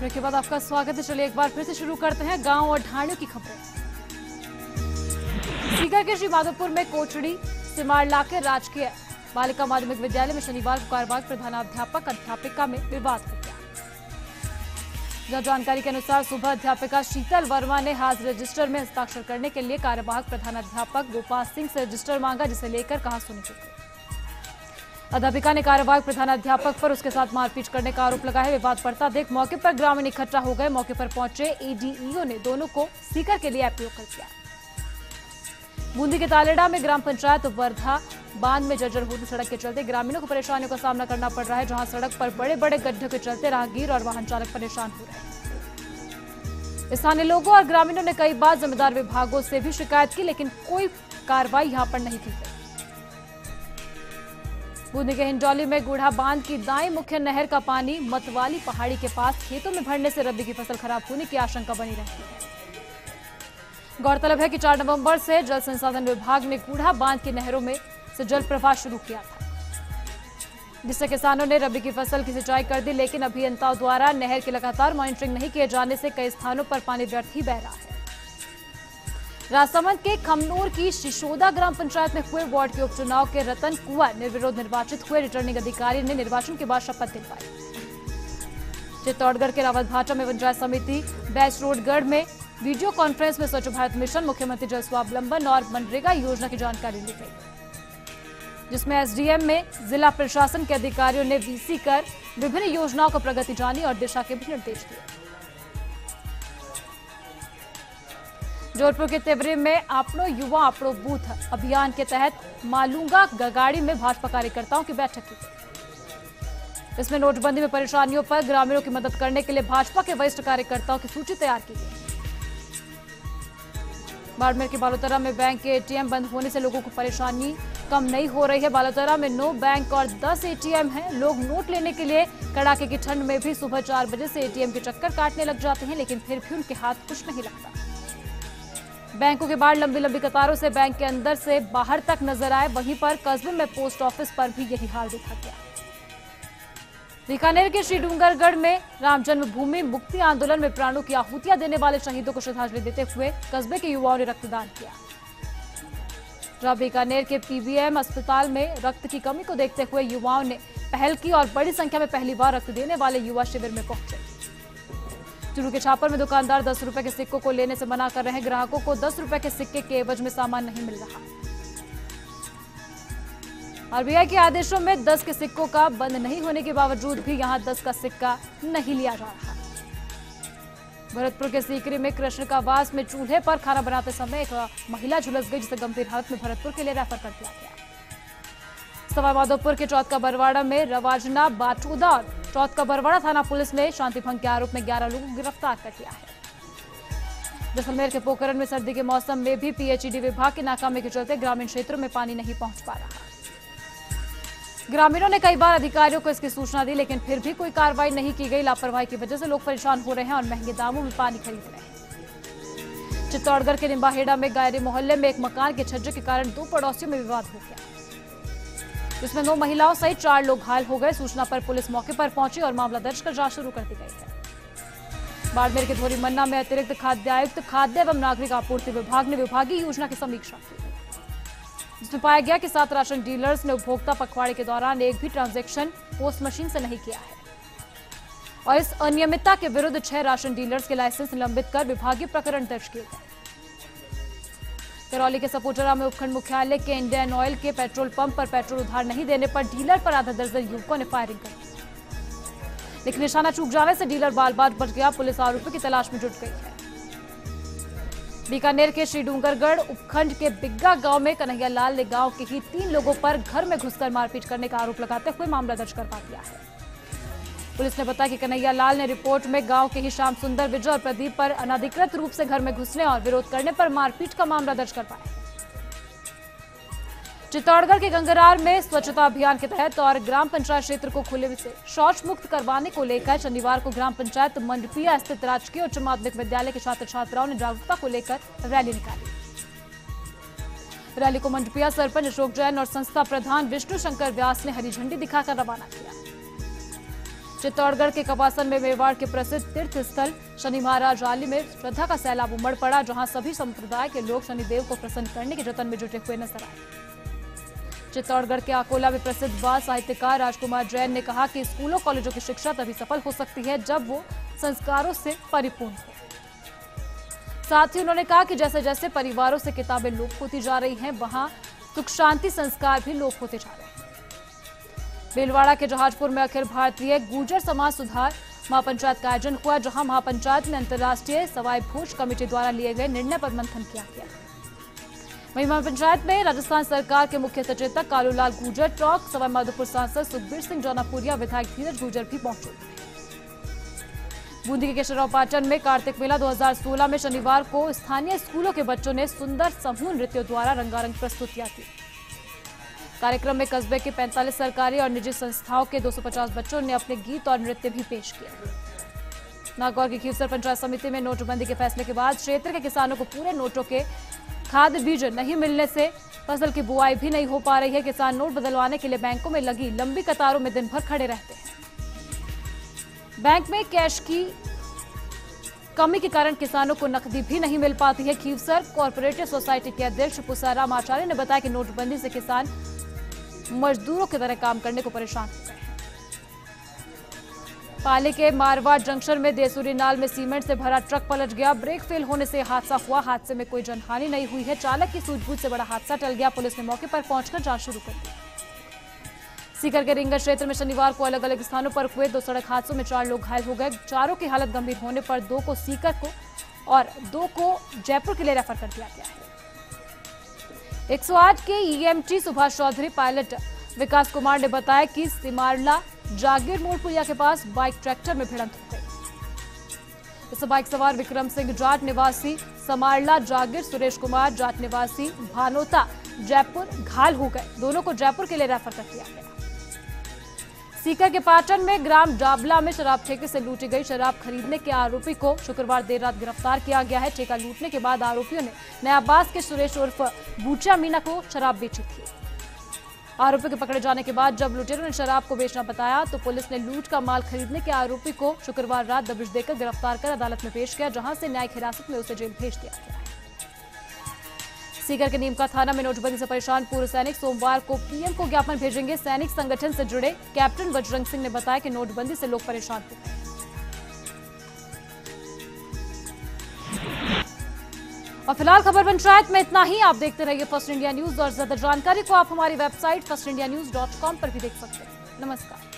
Break के बाद आपका स्वागत है। चलिए एक बार फिर से शुरू करते हैं गांव और ढाणियों की खबरें। सीकर के श्रीमाधोपुर में कोचड़ी सिमारला के राजकीय बालिका माध्यमिक विद्यालय में शनिवार को कार्यवाहक प्रधानाध्यापक अध्यापिका में विवाद हो गया। जानकारी के अनुसार सुबह अध्यापिका शीतल वर्मा ने हाजिर रजिस्टर में हस्ताक्षर करने के लिए कार्यवाहक प्रधानाध्यापक गोपाल सिंह से रजिस्टर मांगा, जिसे लेकर कहा सुन चुके। अध्यापिका ने कार्यवाहक प्रधानाध्यापक पर उसके साथ मारपीट करने का आरोप लगाया। विवाद बढ़ता देख मौके पर ग्रामीण इकट्ठा हो गए। मौके पर पहुंचे एडीईओ ने दोनों को सीकर के लिए एपीओ कर दिया। बूंदी के तालेड़ा में ग्राम पंचायत वर्धा बांध में जर्जर होती सड़क के चलते ग्रामीणों को परेशानियों का सामना करना पड़ रहा है, जहां सड़क पर बड़े बड़े गड्ढे के चलते राहगीर और वाहन चालक परेशान हो रहे हैं। स्थानीय लोगों और ग्रामीणों ने कई बार जिम्मेदार विभागों से भी शिकायत की, लेकिन कोई कार्रवाई यहाँ पर नहीं की गई। बूंदी के हिंडौली में गुढ़ा बांध की दाएं मुख्य नहर का पानी मतवाली पहाड़ी के पास खेतों में भरने से रबी की फसल खराब होने की आशंका बनी रहती है। गौरतलब है कि 4 नवंबर से जल संसाधन विभाग ने गुढ़ा बांध की नहरों में से जल प्रवाह शुरू किया था, जिससे किसानों ने रबी की फसल की सिंचाई कर दी, लेकिन अभियंताओं द्वारा नहर की लगातार मॉनिटरिंग नहीं किए जाने से कई स्थानों पर पानी व्यर्थ ही बह रहा है। राजसमंद के खमनोर की शिशोदा ग्राम पंचायत में हुए वार्ड के उपचुनाव के रतन कुआ निर्विरोध निर्वाचित हुए। रिटर्निंग अधिकारी ने निर्वाचन के बाद शपथ दिलवाई। चित्तौड़गढ़ के रावत भाटा में पंचायत समिति, बैसरोडगढ़ में वीडियो कॉन्फ्रेंस में स्वच्छ भारत मिशन, मुख्यमंत्री जल स्वावलंबन और मनरेगा योजना की जानकारी ली गई, जिसमें एसडीएम में जिला प्रशासन के अधिकारियों ने वीसी कर विभिन्न योजनाओं का प्रगति जानी और दिशा के भी निर्देश दिए। जोधपुर के तिव्री में आपनो युवा आपनो बूथ अभियान के तहत मालूंगा गगाड़ी में भाजपा कार्यकर्ताओं की बैठक की गई। इसमें नोटबंदी में परेशानियों पर ग्रामीणों की मदद करने के लिए भाजपा के वरिष्ठ कार्यकर्ताओं की सूची तैयार की गई। बाड़मेर के बालोतरा में बैंक के एटीएम बंद होने से लोगों को परेशानी कम नहीं हो रही है। बालोतरा में 9 बैंक और 10 एटीएम है। लोग नोट लेने के लिए कड़ाके की ठंड में भी सुबह 4 बजे से एटीएम के चक्कर काटने लग जाते हैं, लेकिन फिर भी उनके हाथ कुछ नहीं लगता। बैंकों के बाहर लंबी लंबी कतारों से बैंक के अंदर से बाहर तक नजर आए। वहीं पर कस्बे में पोस्ट ऑफिस पर भी यही हाल देखा गया। बीकानेर के श्री डूंगरगढ़ में राम जन्मभूमि मुक्ति आंदोलन में प्राणों की आहुतियां देने वाले शहीदों को श्रद्धांजलि देते हुए कस्बे के युवाओं ने रक्तदान किया। जहां बीकानेर के पीबीएम अस्पताल में रक्त की कमी को देखते हुए युवाओं ने पहल की और बड़ी संख्या में पहली बार रक्त देने वाले युवा शिविर में पहुंचे। चूरू के छापर में दुकानदार 10 रुपए के सिक्कों को लेने से मना कर रहे हैं। ग्राहकों को 10 रुपए के सिक्के के एवज में सामान नहीं मिल रहा। आरबीआई के आदेशों में 10 के सिक्कों का बंद नहीं होने के बावजूद भी यहां 10 का सिक्का नहीं लिया जा रहा। भरतपुर के सीकरी में कृष्ण का वास में चूल्हे पर खाना बनाते समय एक महिला झुलस गई, जिसे गंभीर हालत में भरतपुर के लिए रेफर कर दिया गया। सवाई माधोपुर के चौथ का बरवाड़ा में रवाजना बाटूदार चौथ का बरवाड़ा थाना पुलिस ने शांति भंग के आरोप में 11 लोगों को गिरफ्तार कर लिया है। जसलमेर के पोखरण में सर्दी के मौसम में भी पीएचईडी विभाग की नाकामी के चलते ग्रामीण क्षेत्रों में पानी नहीं पहुंच पा रहा। ग्रामीणों ने कई बार अधिकारियों को इसकी सूचना दी, लेकिन फिर भी कोई कार्रवाई नहीं की गई। लापरवाही की वजह से लोग परेशान हो रहे हैं और महंगे दामों में पानी खरीद रहे हैं। चित्तौड़गढ़ के निम्बाहेड़ा में गायरी मोहल्ले में एक मकान के छज्जे के कारण 2 पड़ोसियों में विवाद हो गया, जिसमें 9 महिलाओं सहित 4 लोग घायल हो गए। सूचना पर पुलिस मौके पर पहुंची और मामला दर्ज कर जांच शुरू कर दी गई है। बाड़मेर के धोरी मन्ना में अतिरिक्त खाद्य आयुक्त खाद्य एवं नागरिक आपूर्ति विभाग ने विभागीय योजना की समीक्षा की, जिसमें पाया गया कि 7 राशन डीलर्स ने उपभोक्ता पखवाड़े के दौरान एक भी ट्रांजेक्शन पोस्ट मशीन से नहीं किया है और इस अनियमितता के विरुद्ध 6 राशन डीलर्स के लाइसेंस निलंबित कर विभागीय प्रकरण दर्ज किए गए। करौली के सपोटरा में उपखंड मुख्यालय के इंडियन ऑयल के पेट्रोल पंप पर पेट्रोल उधार नहीं देने पर डीलर पर आधा दर्जन युवकों ने फायरिंग की, लेकिन निशाना चूक जाने से डीलर बाल बाल बच गया। पुलिस आरोपी की तलाश में जुट गई है। बीकानेर के श्री डूंगरगढ़ उपखंड के बिग्गा गांव में कन्हैया लाल ने गांव के ही 3 लोगों पर घर में घुसकर मारपीट करने का आरोप लगाते हुए मामला दर्ज करवा दिया है। पुलिस ने बताया कि कन्हैया लाल ने रिपोर्ट में गांव के ही श्याम सुंदर विजय और प्रदीप पर अनाधिकृत रूप से घर में घुसने और विरोध करने पर मारपीट का मामला दर्ज करवाया। चित्तौड़गढ़ के गंगरार में स्वच्छता अभियान के तहत और ग्राम पंचायत क्षेत्र को खुले से शौच मुक्त करवाने को लेकर शनिवार को ग्राम पंचायत मंडपिया स्थित राजकीय उच्च माध्यमिक विद्यालय के छात्र छात्राओं ने जागरूकता को लेकर रैली निकाली। रैली को मंडपिया सरपंच अशोक जैन और संस्था प्रधान विष्णु शंकर व्यास ने हरी झंडी दिखाकर रवाना किया। चित्तौड़गढ़ के कपासन में मेवाड़ के प्रसिद्ध तीर्थ स्थल शनि महाराज आली में श्रद्धा का सैलाब उमड़ पड़ा, जहां सभी संप्रदाय के लोग शनिदेव को प्रसन्न करने के जतन में जुटे हुए नजर आए। चित्तौड़गढ़ के आकोला में प्रसिद्ध बाल साहित्यकार राजकुमार जैन ने कहा कि स्कूलों कॉलेजों की शिक्षा तभी सफल हो सकती है जब वो संस्कारों से परिपूर्ण हो। साथ ही उन्होंने कहा कि जैसे जैसे परिवारों से किताबें लोप होती जा रही हैं, वहां सुख शांति संस्कार भी लोप होते जा रहे हैं। भीलवाड़ा के जहाजपुर में अखिल भारतीय गुर्जर समाज सुधार महापंचायत का आयोजन हुआ, जहां महापंचायत में अंतर्राष्ट्रीय सवाई भोज कमेटी द्वारा लिए गए निर्णय पर मंथन किया गया। महिला पंचायत में राजस्थान सरकार के मुख्य सचेतक कालूलाल गुर्जर, टॉक सवाई माधोपुर सांसद सुखबीर सिंह जौनापुरिया, विधायक धीरज गुर्जर भी पहुंचे। बूंदी के केशवरावपाटन में कार्तिक मेला 2016 में शनिवार को स्थानीय स्कूलों के बच्चों ने सुंदर समूह नृत्यों द्वारा रंगारंग प्रस्तुतियां की। कार्यक्रम में कस्बे के 45 सरकारी और निजी संस्थाओं के 250 बच्चों ने अपने गीत और नृत्य भी पेश किया। नागौर की खीवसर पंचायत समिति में नोटबंदी के फैसले के बाद क्षेत्र के किसानों को पूरे नोटों के खाद बीज नहीं मिलने से फसल की बुआई भी नहीं हो पा रही है। किसान नोट बदलवाने के लिए बैंकों में लगी लंबी कतारों में दिन भर खड़े रहते हैं। बैंक में कैश की कमी के कारण किसानों को नकदी भी नहीं मिल पाती है। खीवसर कॉरपोरेटिव सोसाइटी के अध्यक्ष पुसाराम आचार्य ने बताया कि नोटबंदी से किसान मजदूरों की तरह काम करने को परेशान हो गए हैं। पाली के मारवाड़ जंक्शन में देसूरी नाल में सीमेंट से भरा ट्रक पलट गया, ब्रेक फेल होने से हादसा हुआ। हादसे में कोई जनहानि नहीं हुई है। चालक की सूझबूझ से बड़ा हादसा टल गया। पुलिस ने मौके पर पहुंचकर जांच शुरू कर दी। सीकर के रिंगर क्षेत्र में शनिवार को अलग अलग स्थानों पर हुए 2 सड़क हादसों में 4 लोग घायल हो गए। चारों की हालत गंभीर होने पर 2 को सीकर को और 2 को जयपुर के लिए रेफर कर दिया गया है। 108 के EMT सुभाष चौधरी पायलट विकास कुमार ने बताया कि सिमारला जागीर मोड़ पुलिया के पास बाइक ट्रैक्टर में भिड़ंत हो गई। इस बाइक सवार विक्रम सिंह जाट निवासी समारला जागीर, सुरेश कुमार जाट निवासी भानोता जयपुर घायल हो गए। दोनों को जयपुर के लिए रेफर कर दिया गया। सीकर के पाटन में ग्राम डाबला में शराब ठेके से लूटी गई शराब खरीदने के आरोपी को शुक्रवार देर रात गिरफ्तार किया गया है। ठेका लूटने के बाद आरोपियों ने नयाबास के सुरेश उर्फ बूचा मीना को शराब बेची थी। आरोपी के पकड़े जाने के बाद जब लुटेरों ने शराब को बेचना बताया तो पुलिस ने लूट का माल खरीदने के आरोपी को शुक्रवार रात दबिश देकर गिरफ्तार कर अदालत में पेश किया, जहां से न्यायिक हिरासत में उसे जेल भेज दिया गया। सीकर के नीमका थाना में नोटबंदी से परेशान पूर्व सैनिक सोमवार को पीएम को ज्ञापन भेजेंगे। सैनिक संगठन से जुड़े कैप्टन बजरंग सिंह ने बताया कि नोटबंदी से लोग परेशान थे। और फिलहाल खबर पंचायत में इतना ही। आप देखते रहिए फर्स्ट इंडिया न्यूज और ज्यादा जानकारी को आप हमारी वेबसाइट firstindianews.com पर भी देख सकते हैं। नमस्कार।